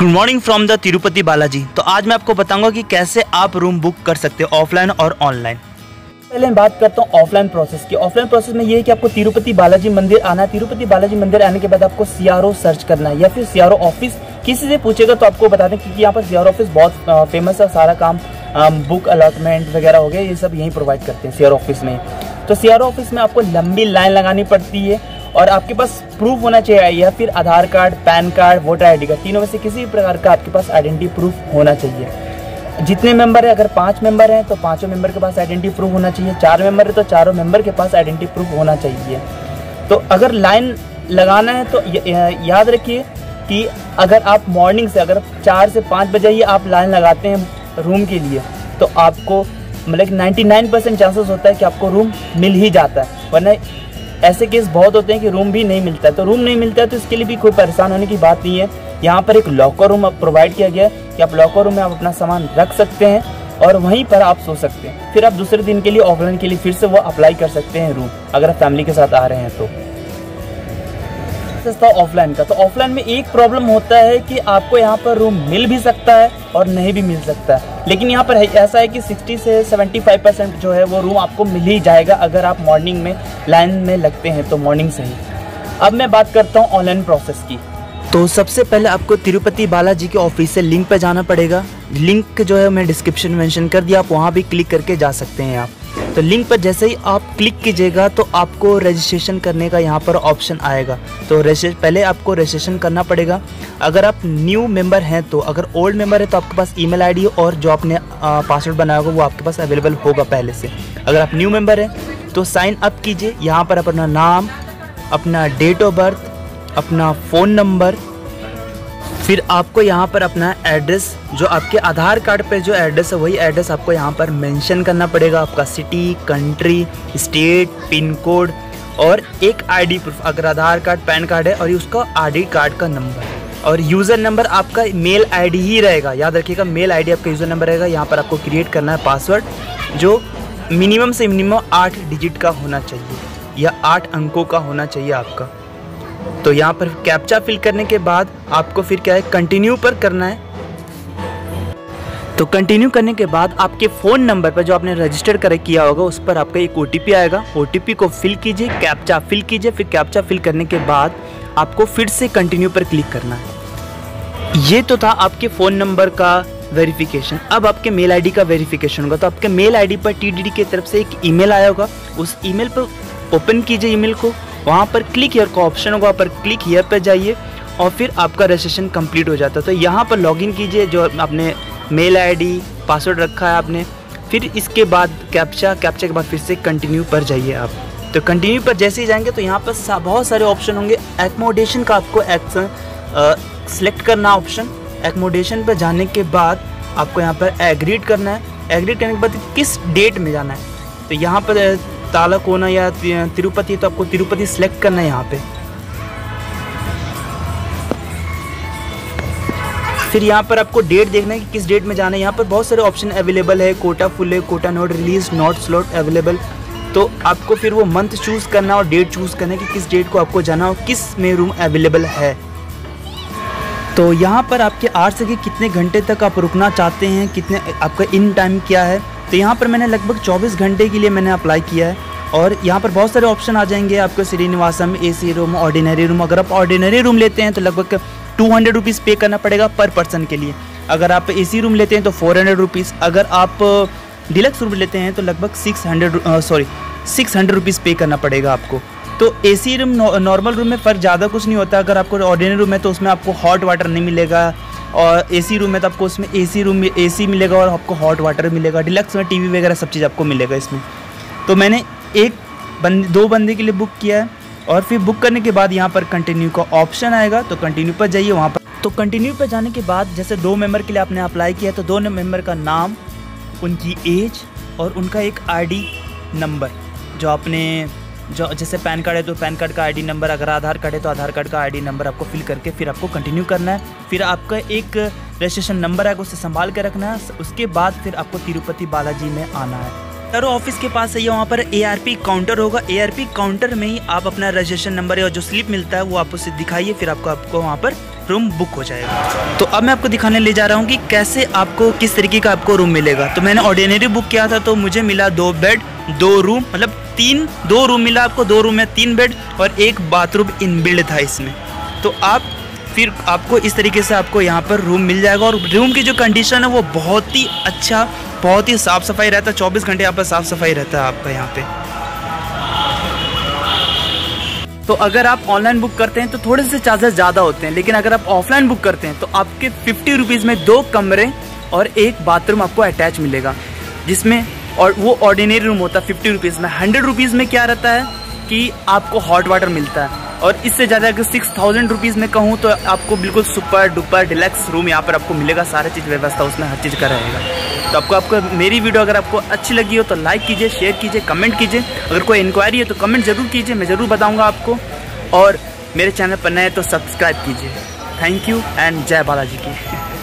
Good morning from the Tirupati Balaji. तो आज मैं आपको बताऊंगा कि कैसे आप रूम बुक कर सकते हो ऑफलाइन और ऑनलाइन। पहले मैं बात करता हूँ ऑफलाइन प्रोसेस की। ऑफलाइन प्रोसेस में ये है कि आपको तिरुपति बालाजी मंदिर आना है। तिरुपति बालाजी मंदिर आने के बाद आपको CRO सर्च करना है या फिर CRO ऑफिस किसी से पूछेगा तो आपको बता दें, क्योंकि यहाँ पर CRO ऑफिस बहुत फेमस है। सारा काम बुक अलॉटमेंट वगैरह हो गया, ये सब यहीं प्रोवाइड करते हैं CRO ऑफिस में। तो CRO ऑफिस में आपको लंबी लाइन लगानी पड़ती है और आपके पास प्रूफ होना चाहिए या फिर Aadhaar card, PAN card, voter ID card, तीनों में से किसी भी प्रकार का आपके पास आइडेंटिटी प्रूफ होना चाहिए। जितने मेंबर है, अगर 5 मेंबर हैं तो 5 मेंबर के पास आइडेंटिटी प्रूफ होना चाहिए। 4 मेंबर है तो 4 मेंबर के पास आइडेंटिटी प्रूफ होना चाहिए। तो अगर लाइन लगाना है तो याद रखिए कि अगर आप मॉर्निंग से अगर 4 से 5 बजे ही आप लाइन लगाते हैं रूम के लिए तो आपको मतलब 99% चांसेस होता है कि आपको रूम मिल ही जाता है, वरना ऐसे केस बहुत होते हैं कि रूम भी नहीं मिलता है। तो रूम नहीं मिलता है तो इसके लिए भी कोई परेशान होने की बात नहीं है। यहाँ पर एक लॉकर रूम प्रोवाइड किया गया है कि आप लॉकर रूम में आप अपना सामान रख सकते हैं और वहीं पर आप सो सकते हैं। फिर आप दूसरे दिन के लिए ऑफलाइन के लिए फिर से वो अप्लाई कर सकते हैं रूम, अगर आप फैमिली के साथ आ रहे हैं तो। सस्ता ऑफलाइन का, तो ऑफलाइन में एक प्रॉब्लम होता है कि आपको यहाँ पर रूम मिल भी सकता है और नहीं भी मिल सकता है, लेकिन यहाँ पर ऐसा है कि 60 से 75% जो है वो रूम आपको मिल ही जाएगा अगर आप मॉर्निंग में लाइन में लगते हैं तो मॉर्निंग से ही। अब मैं बात करता हूँ ऑनलाइन प्रोसेस की। तो सबसे पहले आपको तिरुपति बालाजी के ऑफिशियल लिंक पर जाना पड़ेगा। लिंक जो है मैं डिस्क्रिप्शन में मेंशन कर दिया, आप वहाँ भी क्लिक करके जा सकते हैं आप। तो लिंक पर जैसे ही आप क्लिक कीजिएगा तो आपको रजिस्ट्रेशन करने का यहाँ पर ऑप्शन आएगा। तो पहले आपको रजिस्ट्रेशन करना पड़ेगा। अगर आप न्यू मेंबर हैं तो, अगर ओल्ड मेंबर है तो आपके पास ईमेल आईडी और जो आपने पासवर्ड बनाया होगा वो आपके पास अवेलेबल होगा पहले से। अगर आप न्यू मेंबर हैं तो साइन अप कीजिए। यहाँ पर अपना नाम, अपना डेट ऑफ बर्थ, अपना फ़ोन नंबर, फिर आपको यहाँ पर अपना एड्रेस, जो आपके आधार कार्ड पर जो एड्रेस है वही एड्रेस आपको यहाँ पर मेंशन करना पड़ेगा। आपका city, country, state, pin code और एक आईडी प्रूफ, अगर आधार कार्ड, पैन कार्ड है, और उसका आईडी कार्ड का नंबर। और यूज़र नंबर आपका मेल आईडी ही रहेगा, याद रखिएगा मेल आईडी आपका यूज़र नंबर रहेगा। यहाँ पर आपको क्रिएट करना है पासवर्ड, जो मिनिमम से मिनिमम 8 डिजिट का होना चाहिए या 8 अंकों का होना चाहिए आपका। तो यहाँ पर कैप्चा फिल करने के बाद आपको फिर क्या है, कंटिन्यू पर करना है। तो कंटिन्यू करने के बाद आपके फ़ोन नंबर पर जो आपने रजिस्टर किया होगा उस पर आपका एक OTP आएगा। OTP को फिल कीजिए, कैप्चा फिल कीजिए, फिर कैप्चा फिल करने के बाद आपको फिर से कंटिन्यू पर क्लिक करना है। ये तो था आपके फ़ोन नंबर का वेरिफिकेशन। अब आपके मेल आई डी का वेरिफिकेशन होगा। तो आपके मेल आई डी पर TDD की तरफ से एक ईमेल आया होगा, उस ईमेल पर ओपन कीजिए ईमेल को, वहाँ पर क्लिक हियर का ऑप्शन होगा, वहाँ पर क्लिक हियर पर जाइए और फिर आपका रजिस्ट्रेशन कंप्लीट हो जाता है। तो यहाँ पर लॉगिन कीजिए, जो आपने मेल आईडी, पासवर्ड रखा है आपने, फिर इसके बाद कैप्चा के बाद फिर से कंटिन्यू पर जाइए आप। तो कंटिन्यू पर जैसे ही जाएंगे तो यहाँ पर बहुत सारे ऑप्शन होंगे। एकोमोडेशन का आपको सेलेक्ट करना ऑप्शन। एकोमोडेशन पर जाने के बाद आपको यहाँ पर एग्रीड करना है। एग्रीड करने के बाद किस डेट में जाना है, तो यहाँ पर ताला कोना या तिरुपति, तो आपको तिरुपति सिलेक्ट करना है यहाँ पे। फिर यहाँ पर आपको डेट देखना है कि किस डेट में जाना है। यहाँ पर बहुत सारे ऑप्शन अवेलेबल है, कोटा फुल है, quota not, release not, slot available. तो आपको फिर वो मंथ चूज करना और डेट चूज करना है कि किस डेट को आपको जाना हो, किस में रूम अवेलेबल है। तो यहाँ पर आपके आर्ट्स के कितने घंटे तक आप रुकना चाहते हैं, कितने आपका इन टाइम क्या है। तो यहाँ पर मैंने लगभग 24 घंटे के लिए मैंने अप्लाई किया है और यहाँ पर बहुत सारे ऑप्शन आ जाएंगे आपको, Srinivasam, AC room, ordinary room. अगर आप ऑर्डिनरी रूम लेते हैं तो लगभग 200 रुपीज़ पे करना पड़ेगा पर पर्सन के लिए। अगर आप AC रूम लेते हैं तो 400 रुपीज़। अगर आप डिलक्स रूम लेते हैं तो लगभग 600 रुपीज़ पे करना पड़ेगा आपको। तो AC रूम नॉर्मल रूम में फ़र्क ज़्यादा कुछ नहीं होता। अगर आपको ऑर्डिनरी रूम है तो उसमें आपको हॉट वाटर नहीं मिलेगा, और AC रूम में तो आपको उसमें AC मिलेगा और आपको हॉट वाटर मिलेगा। डिलक्स में TV वगैरह सब चीज़ आपको मिलेगा इसमें। तो मैंने 2 बंदे के लिए बुक किया है और फिर बुक करने के बाद यहाँ पर कंटिन्यू का ऑप्शन आएगा, तो कंटिन्यू पर जाइए वहाँ पर। तो कंटिन्यू पर जाने के बाद जैसे 2 मेंबर के लिए आपने अप्लाई किया तो 2 मेंबर का नाम, उनकी एज और उनका एक ID नंबर, जो आपने जो जैसे पैन कार्ड है तो पैन कार्ड का ID नंबर, अगर आधार कार्ड है तो आधार कार्ड का ID नंबर आपको फिल करके फिर आपको कंटिन्यू करना है। फिर आपका एक रजिस्ट्रेशन नंबर है, उसे संभाल के रखना है। उसके बाद फिर आपको तिरुपति बालाजी में आना है। CRO ऑफिस के पास है, वहाँ पर ARP काउंटर होगा। ARP काउंटर में ही आप अपना रजिस्ट्रेशन नंबर या जो स्लिप मिलता है वो आप उसे दिखाइए, फिर आपको वहाँ पर रूम बुक हो जाएगा। तो अब मैं आपको दिखाने ले जा रहा हूँ कि कैसे आपको किस तरीके का आपको रूम मिलेगा। तो मैंने ऑर्डिनरी बुक किया था तो मुझे मिला 2 बेड 2 रूम, मतलब दो रूम मिला आपको, 2 रूम में 3 बेड और 1 बाथरूम इनबिल्ड था इसमें। तो आप फिर आपको इस तरीके से आपको यहाँ पर रूम मिल जाएगा और रूम की जो कंडीशन है वो बहुत ही अच्छा, बहुत ही साफ़ सफाई रहता है, 24 घंटे यहाँ पर साफ़ सफाई रहता है आपका यहाँ पर। तो अगर आप ऑनलाइन बुक करते हैं तो थोड़े से चार्जेस ज़्यादा होते हैं, लेकिन अगर आप ऑफलाइन बुक करते हैं तो आपके 50 रुपीज़ में 2 कमरे और 1 बाथरूम आपको अटैच मिलेगा, जिसमें और वो ऑर्डिनरी रूम होता है 50 रुपीज़ में। 100 रुपीज़ में क्या रहता है कि आपको हॉट वाटर मिलता है, और इससे ज़्यादा अगर 6000 रुपीज़ में कहूँ तो आपको बिल्कुल सुपर डुपर डिलक्स रूम यहाँ पर आपको मिलेगा, सारी चीज़ व्यवस्था उसमें हर चीज़ का रहेगा। तो आपको मेरी वीडियो अगर आपको अच्छी लगी हो तो लाइक कीजिए, शेयर कीजिए, कमेंट कीजिए। अगर कोई इंक्वायरी है तो कमेंट ज़रूर कीजिए, मैं ज़रूर बताऊँगा आपको। और मेरे चैनल पर नए तो सब्सक्राइब कीजिए। थैंक यू एंड जय बालाजी की।